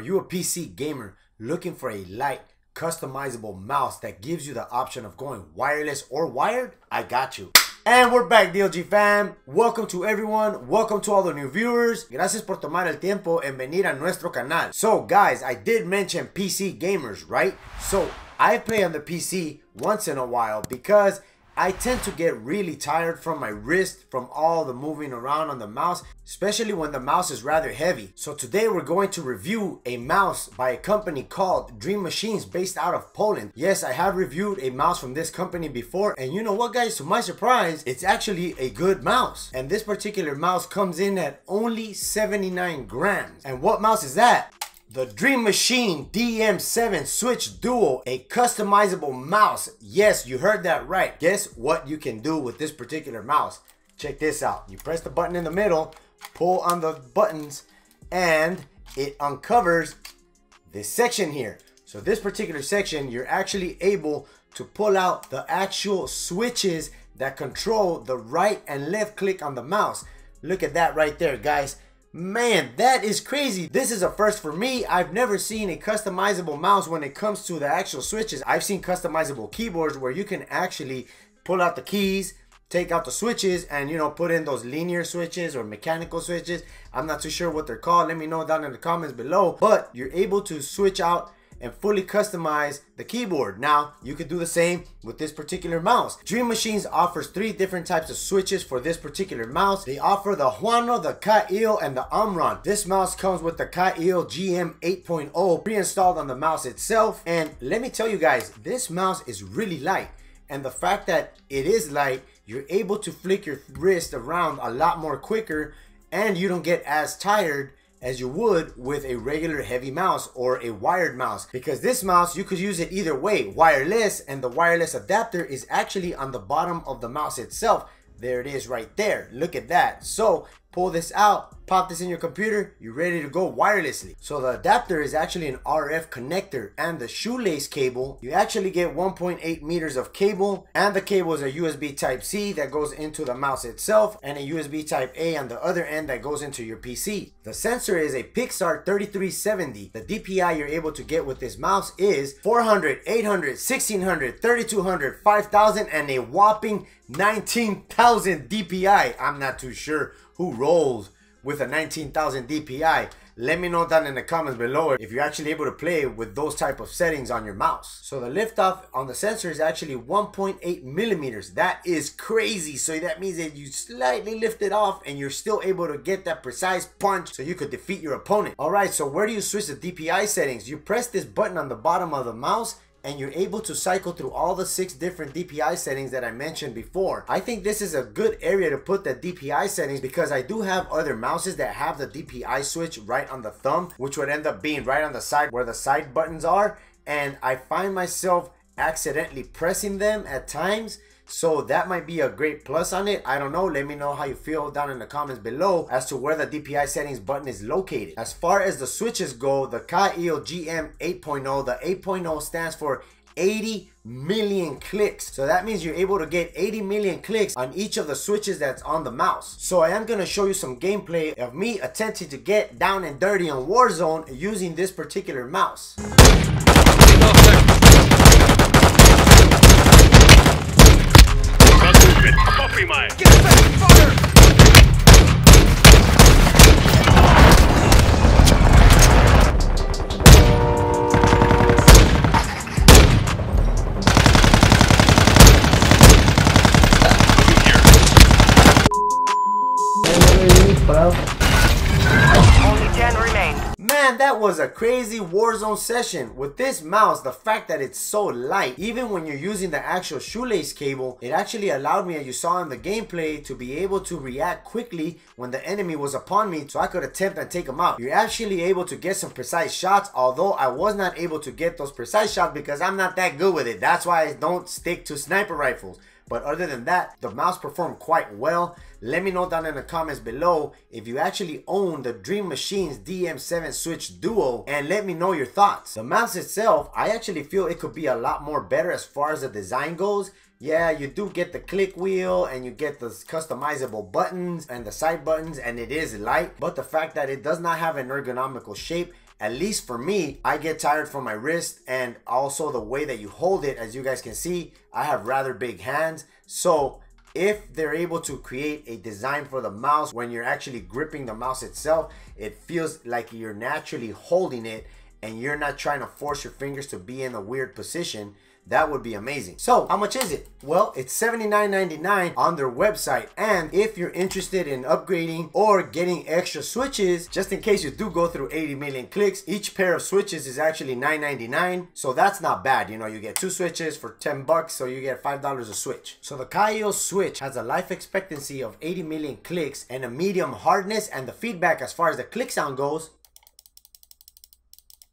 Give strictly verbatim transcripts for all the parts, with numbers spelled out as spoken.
Are you a P C gamer looking for a light, customizable mouse that gives you the option of going wireless or wired? I got you. And we're back, D L G fam. Welcome to everyone. Welcome to all the new viewers. Gracias por tomar el tiempo en venir a nuestro canal. So guys, I did mention P C gamers, right? So I play on the P C once in a while because I tend to get really tired from my wrist from all the moving around on the mouse, especially when the mouse is rather heavy. So today we're going to review a mouse by a company called Dream Machines based out of Poland. Yes, I have reviewed a mouse from this company before, and you know what guys, to my surprise, it's actually a good mouse. And this particular mouse comes in at only seventy-nine grams. And what mouse is that? The Dream Machine D M seven Switch Duo, a customizable mouse. Yes, you heard that right. Guess what you can do with this particular mouse? Check this out. You press the button in the middle, pull on the buttons, and it uncovers this section here. So this particular section, you're actually able to pull out the actual switches that control the right and left click on the mouse. Look at that right there, guys. Man, that is crazy. This is a first for me. I've never seen a customizable mouse when it comes to the actual switches. I've seen customizable keyboards where you can actually pull out the keys, take out the switches, and you know, put in those linear switches or mechanical switches. I'm not too sure what they're called. Let me know down in the comments below. But you're able to switch out and fully customize the keyboard. Now, you could do the same with this particular mouse. Dream Machines offers three different types of switches for this particular mouse. They offer the Huano, the Kailh, and the Omron. This mouse comes with the Kailh G M eight point oh pre-installed on the mouse itself. And let me tell you guys, this mouse is really light. And the fact that it is light, you're able to flick your wrist around a lot more quicker, and you don't get as tired as you would with a regular heavy mouse or a wired mouse, because this mouse you could use it either way, wireless, and the wireless adapter is actually on the bottom of the mouse itself. There it is right there. Look at that. So pull this out, pop this in your computer, you're ready to go wirelessly. So the adapter is actually an R F connector, and the shoelace cable, you actually get one point eight meters of cable, and the cable is a U S B type C that goes into the mouse itself, and a U S B type A on the other end that goes into your P C. The sensor is a Pixart thirty-three seventy. The D P I you're able to get with this mouse is four hundred, eight hundred, sixteen hundred, thirty-two hundred, five thousand, and a whopping nineteen thousand D P I. I'm not too sure who rolls with a nineteen thousand D P I. Let me know down in the comments below if you're actually able to play with those type of settings on your mouse. So the liftoff on the sensor is actually one point eight millimeters. That is crazy. So that means that you slightly lift it off and you're still able to get that precise punch so you could defeat your opponent. All right, so where do you switch the D P I settings? You press this button on the bottom of the mouse and you're able to cycle through all the six different D P I settings that I mentioned before. I think this is a good area to put the D P I settings, because I do have other mouses that have the D P I switch right on the thumb, which would end up being right on the side where the side buttons are, and I find myself accidentally pressing them at times. So that might be a great plus on it. I don't know. Let me know how you feel down in the comments below as to where the D P I settings button is located. As far as the switches go, the Kailh G M eight point oh, the eight point oh stands for eighty million clicks. So that means you're able to get eighty million clicks on each of the switches that's on the mouse. So I am going to show you some gameplay of me attempting to get down and dirty on Warzone using this particular mouse. Get back, fire! Man, that was a crazy Warzone session. With this mouse, the fact that it's so light, even when you're using the actual shoelace cable, it actually allowed me, as you saw in the gameplay, to be able to react quickly when the enemy was upon me so I could attempt and take them out. You're actually able to get some precise shots, although I was not able to get those precise shots because I'm not that good with it. That's why I don't stick to sniper rifles. But other than that, the mouse performed quite well. Let me know down in the comments below if you actually own the Dream Machines D M seven Switch Duo, and let me know your thoughts. The mouse itself, I actually feel it could be a lot more better as far as the design goes. Yeah, you do get the click wheel and you get the customizable buttons and the side buttons, and it is light, but the fact that it does not have an ergonomical shape at least for me, I get tired from my wrist, and also the way that you hold it, as you guys can see, I have rather big hands. So if they're able to create a design for the mouse, when you're actually gripping the mouse itself, it feels like you're naturally holding it and you're not trying to force your fingers to be in a weird position. That would be amazing. So how much is it? Well, it's seventy-nine ninety-nine on their website. And if you're interested in upgrading or getting extra switches, just in case you do go through eighty million clicks, each pair of switches is actually nine ninety-nine. So that's not bad. You know, you get two switches for ten bucks, so you get five dollars a switch. So the Kailh Switch has a life expectancy of eighty million clicks and a medium hardness, and the feedback as far as the click sound goes,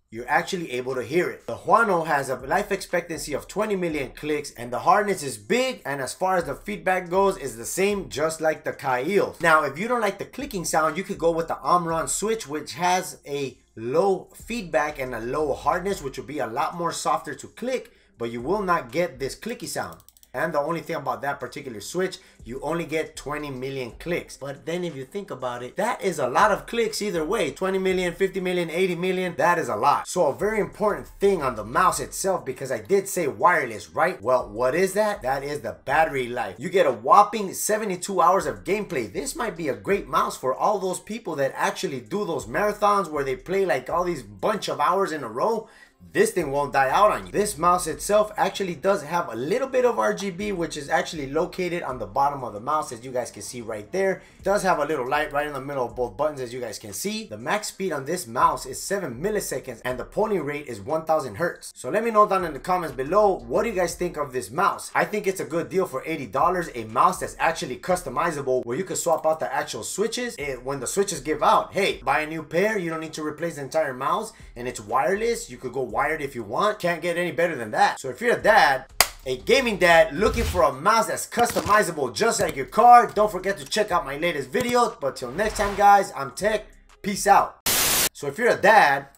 you're actually able to hear it. The Huano has a life expectancy of twenty million clicks, and the hardness is big, and as far as the feedback goes is the same, just like the Kailh. Now if you don't like the clicking sound, you could go with the Omron Switch, which has a low feedback and a low hardness, which will be a lot more softer to click, but you will not get this clicky sound. And the only thing about that particular switch, you only get twenty million clicks. But then if you think about it, that is a lot of clicks either way. twenty million, fifty million, eighty million, that is a lot. So a very important thing on the mouse itself, because I did say wireless, right? Well, what is that? That is the battery life. You get a whopping seventy-two hours of gameplay. This might be a great mouse for all those people that actually do those marathons where they play like all these bunch of hours in a row. This thing won't die out on you. This mouse itself actually does have a little bit of R G B, which is actually located on the bottom of the mouse, as you guys can see right there. It does have a little light right in the middle of both buttons, as you guys can see. The max speed on this mouse is seven milliseconds, and the polling rate is one thousand hertz. So let me know down in the comments below, what do you guys think of this mouse? I think it's a good deal for eighty dollars, a mouse that's actually customizable, where you can swap out the actual switches. It, when the switches give out, hey, buy a new pair, you don't need to replace the entire mouse, and it's wireless. You could go wired if you want. Can't get any better than that. So if you're a dad, a gaming dad, looking for a mouse that's customizable just like your car, don't forget to check out my latest videos. But till next time guys, I'm Tech, peace out. So if you're a dad